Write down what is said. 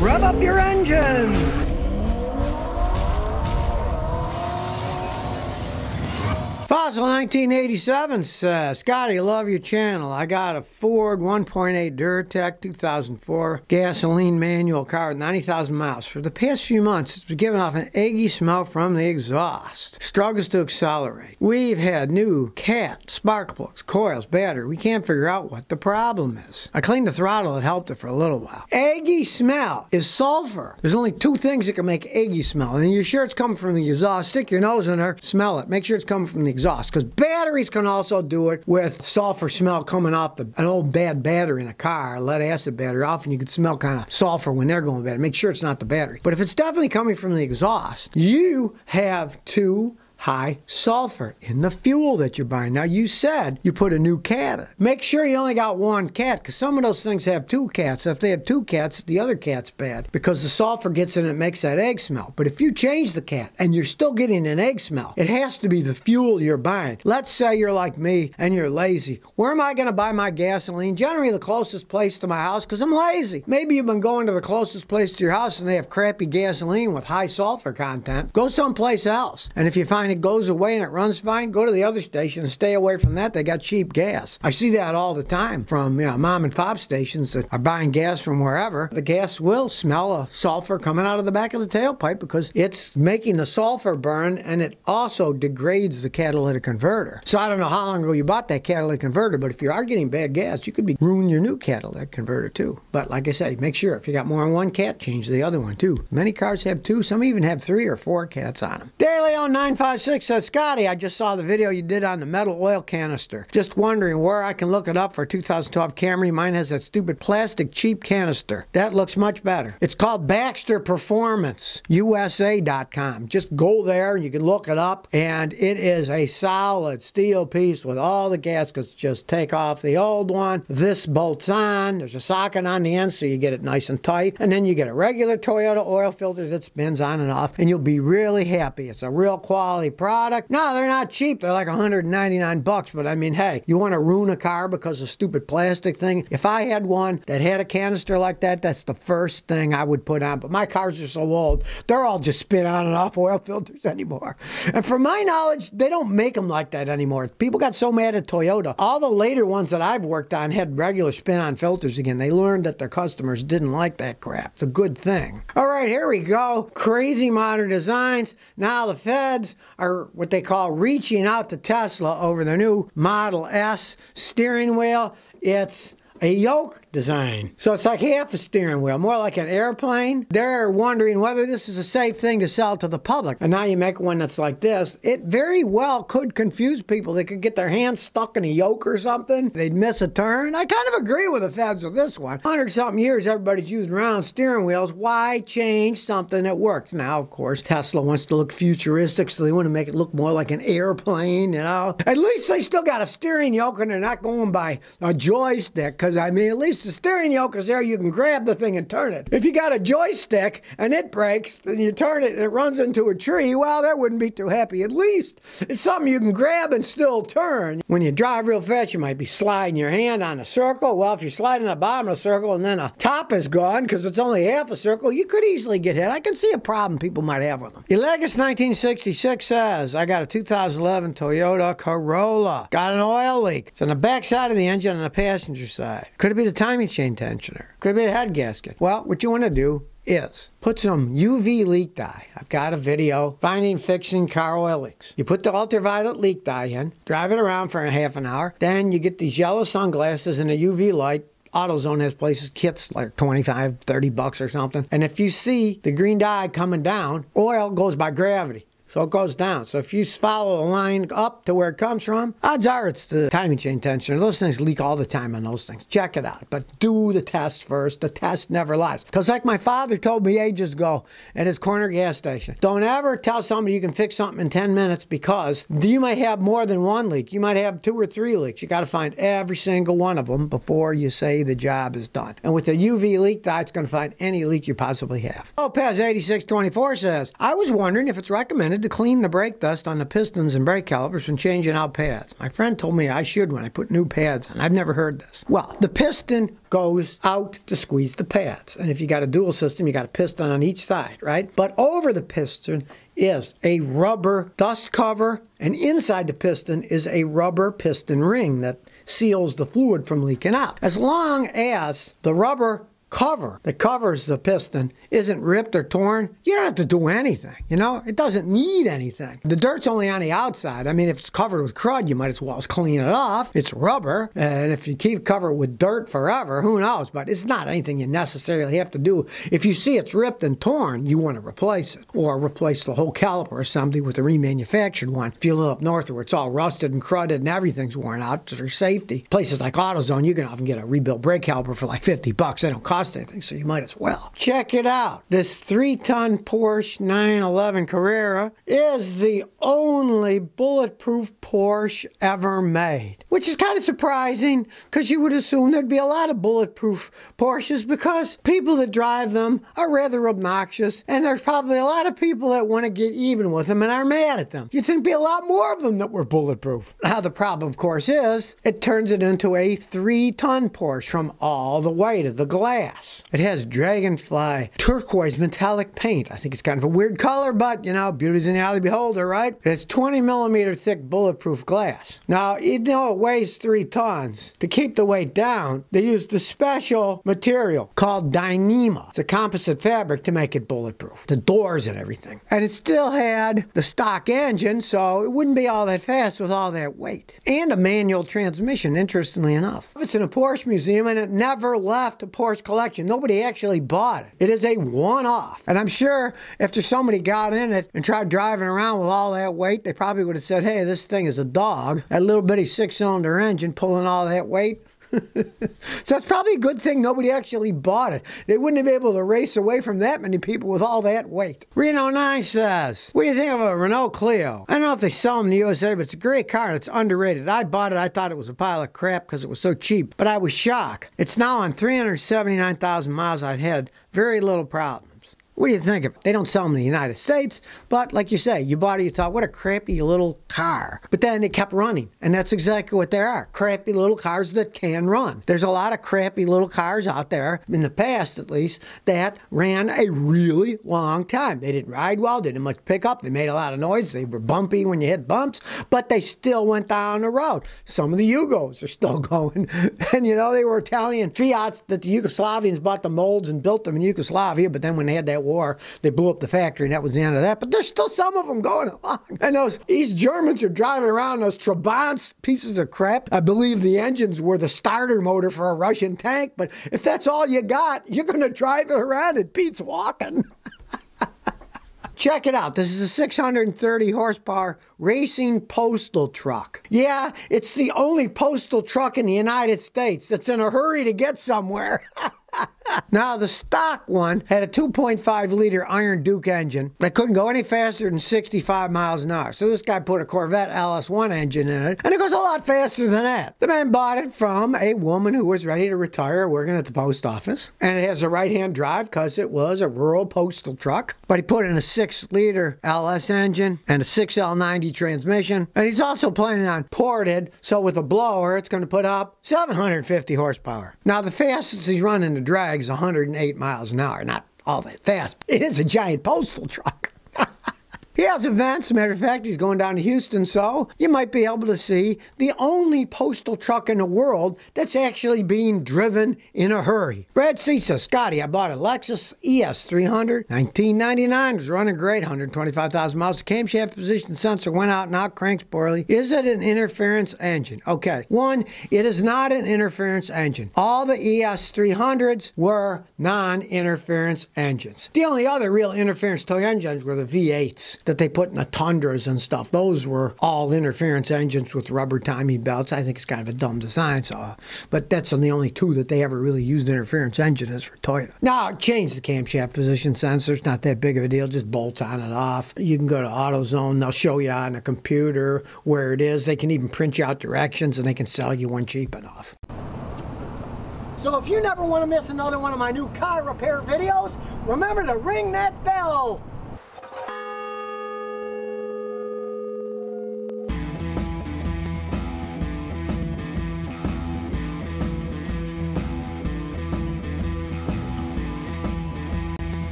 Rev up your engine! Fossil1987 says, Scotty, love your channel. I got a Ford 1.8 Duratec 2004 gasoline manual car with 90,000 miles. For the past few months, it's been giving off an eggy smell from the exhaust. Struggles to accelerate. We've had new cat, spark plugs, coils, battery. We can't figure out what the problem is. I cleaned the throttle and helped it for a little while. Eggy smell is sulfur. There's only two things that can make eggy smell. And you're sure it's coming from the exhaust. Stick your nose in there, smell it. Make sure it's coming from the exhaust, because batteries can also do it with sulfur smell coming off an old bad battery in a car, a lead acid battery. Often you can smell kind of sulfur when they're going bad. Make sure it's not the battery. But if it's definitely coming from the exhaust, you have to high sulfur in the fuel that you're buying. Now, you said you put a new cat in. Make sure you only got one cat, because some of those things have two cats. If they have two cats, the other cat's bad, because the sulfur gets in and it makes that egg smell. But if you change the cat and you're still getting an egg smell, it has to be the fuel you're buying. Let's say you're like me and you're lazy. Where am I going to buy my gasoline? Generally the closest place to my house, because I'm lazy. Maybe you've been going to the closest place to your house and they have crappy gasoline with high sulfur content. Go someplace else. And if you find it goes away and it runs fine, go to the other station and stay away from that. They got cheap gas. I see that all the time from mom and pop stations that are buying gas from wherever. The gas will smell a sulfur coming out of the back of the tailpipe because it's making the sulfur burn, and it also degrades the catalytic converter. So I don't know how long ago you bought that catalytic converter, but if you are getting bad gas, you could be ruining your new catalytic converter too. But like I say, make sure if you got more than one cat, change the other one too. Many cars have two. Some even have 3 or 4 cats on them. Daily on 956 says, Scotty, I just saw the video you did on the metal oil canister. Just wondering where I can look it up for a 2012 Camry. Mine has that stupid plastic cheap canister. That looks much better. It's called Baxter Performance USA.com. Just go there and you can look it up. And it is a solid steel piece with all the gaskets. Just take off the old one. This bolts on. There's a socket on the end so you get it nice and tight. And then you get a regular Toyota oil filter that spins on and off. And you'll be really happy. It's a real quality product. No, they're not cheap. They're like 199 bucks, but I mean, hey, you want to ruin a car because of stupid plastic thing? If I had one that had a canister like that, that's the first thing I would put on. But my cars are so old, they're all just spin on and off oil filters anymore. And from my knowledge, they don't make them like that anymore. People got so mad at Toyota. All the later ones that I've worked on had regular spin-on filters again. They learned that their customers didn't like that crap. It's a good thing. All right, here we go. Crazy modern designs. Now the Fed are what they call reaching out to Tesla over the new Model S steering wheel. It's a yoke design. So it's like half a steering wheel, more like an airplane. They're wondering whether this is a safe thing to sell to the public. And now you make one that's like this. It very well could confuse people. They could get their hands stuck in a yoke or something. They'd miss a turn. I kind of agree with the feds with this one. 100-something years, everybody's used round steering wheels. Why change something that works? Now, of course, Tesla wants to look futuristic, so they want to make it look more like an airplane, you know. At least they still got a steering yoke and they're not going by a joystick, because I mean, at least the steering yoke is there. You can grab the thing and turn it. If you got a joystick and it breaks, then you turn it and it runs into a tree, well, that wouldn't be too happy. At least it's something you can grab and still turn. When you drive real fast, you might be sliding your hand on a circle. Well, if you're sliding the bottom of a circle and then a top is gone because it's only half a circle, you could easily get hit. I can see a problem people might have with them. Elegus1966 says, I got a 2011 Toyota Corolla. Got an oil leak. It's on the back side of the engine on the passenger side. Could it be the timing chain tensioner? Could it be the head gasket? Well, what you want to do is put some UV leak dye. I've got a video, finding, fixing car oil leaks. You put the ultraviolet leak dye in, drive it around for a half an hour, then you get these yellow sunglasses and a UV light. AutoZone has places, kits like 25, 30 bucks or something. And if you see the green dye coming down, oil goes by gravity. So it goes down. So if you follow a line up to where it comes from, odds are it's the timing chain tensioner. Those things leak all the time on those things. Check it out. But do the test first. The test never lies. Because like my father told me ages ago at his corner gas station, don't ever tell somebody you can fix something in 10 minutes because you might have more than one leak. You might have 2 or 3 leaks. You got to find every single one of them before you say the job is done. And with the UV leak dye, it's going to find any leak you possibly have. Opaz8624 says, I was wondering if it's recommended wanted to clean the brake dust on the pistons and brake calipers when changing out pads. My friend told me I should when I put new pads on. I've never heard this. Well, the piston goes out to squeeze the pads. And if you got a dual system, you got a piston on each side, right? But over the piston is a rubber dust cover, and inside the piston is a rubber piston ring that seals the fluid from leaking out. As long as the rubber cover that covers the piston isn't ripped or torn, you don't have to do anything, you know? It doesn't need anything. The dirt's only on the outside. I mean, if it's covered with crud, you might as well clean it off. It's rubber, and if you keep covered with dirt forever, who knows? But it's not anything you necessarily have to do. If you see it's ripped and torn, you want to replace it, or replace the whole caliper assembly with a remanufactured one. If you live up north where it's all rusted and crudded and everything's worn out for safety, places like AutoZone, you can often get a rebuilt brake caliper for like 50 bucks. They don't cost anything, so you might as well. Check it out. This 3-ton Porsche 911 Carrera is the only bulletproof Porsche ever made, which is kind of surprising because you would assume there'd be a lot of bulletproof Porsches because people that drive them are rather obnoxious, and there's probably a lot of people that want to get even with them and are mad at them. You'd think there'd be a lot more of them that were bulletproof. Now the problem, of course, is it turns it into a 3-ton Porsche from all the weight of the glass. It has dragonfly turquoise metallic paint. I think it's kind of a weird color, but you know, beauty's in the eye of the beholder, right? It has 20mm thick bulletproof glass. Now, even though it weighs 3 tons, to keep the weight down, they used a special material called Dyneema. It's a composite fabric to make it bulletproof. The doors and everything. And it still had the stock engine, so it wouldn't be all that fast with all that weight. And a manual transmission, interestingly enough. It's in a Porsche museum, and it never left a Porsche collection. Nobody actually bought it. It is a one-off. And I'm sure after somebody got in it and tried driving around with all that weight, they probably would have said, hey, this thing is a dog. That little bitty 6-cylinder engine pulling all that weight. So it's probably a good thing nobody actually bought it. They wouldn't have been able to race away from that many people with all that weight. Reno 9 says, what do you think of a Renault Clio? I don't know if they sell them in the USA, but it's a great car and it's underrated. I bought it. I thought it was a pile of crap because it was so cheap, but I was shocked. It's now on 379,000 miles. I've had very little problem. What do you think of it? They don't sell them in the United States, but like you say, you bought it, you thought, what a crappy little car. But then it kept running, and that's exactly what they are. Crappy little cars that can run. There's a lot of crappy little cars out there, in the past at least, that ran a really long time. They didn't ride well, they didn't much pickup, they made a lot of noise, they were bumpy when you hit bumps, but they still went down the road. Some of the Yugos are still going. And you know, they were Italian Fiats that the Yugoslavians bought the molds and built them in Yugoslavia, but then when they had that war, they blew up the factory, and that was the end of that. But there's still some of them going along. And those East Germans are driving around those Trabant pieces of crap. I believe the engines were the starter motor for a Russian tank, but if that's all you got, you're going to drive it around and Pete's walking. Check it out. This is a 630 horsepower racing postal truck. Yeah, it's the only postal truck in the United States that's in a hurry to get somewhere. Now, the stock one had a 2.5-liter Iron Duke engine that couldn't go any faster than 65 miles an hour. So this guy put a Corvette LS1 engine in it, and it goes a lot faster than that. The man bought it from a woman who was ready to retire working at the post office, and it has a right-hand drive because it was a rural postal truck. But he put in a 6-liter LS engine and a 6L90 transmission, and he's also planning on ported, so with a blower, it's going to put up 750 horsepower. Now, the fastest he's running the drag 108 miles an hour. Not all that fast. It is a giant postal truck. He has events. Matter of fact, he's going down to Houston, so you might be able to see the only postal truck in the world that's actually being driven in a hurry. Brad C says, Scotty, I bought a Lexus ES300, $19.99. It was running great, 125,000 miles. The camshaft position sensor went out and out, cranks poorly. Is it an interference engine? Okay, one, it is not an interference engine. All the ES300s were non-interference engines. The only other real interference toy engines were the V8s. That they put in the Tundras and stuff. Those were all interference engines with rubber timing belts. I think it's kind of a dumb design, so. But that's the only two that they ever really used interference engine is for Toyota. Now, change the camshaft position sensor. It's not that big of a deal. Just bolts on and off. You can go to AutoZone. They'll show you on a computer where it is. They can even print you out directions, and they can sell you one cheap enough. So if you never want to miss another one of my new car repair videos, remember to ring that bell.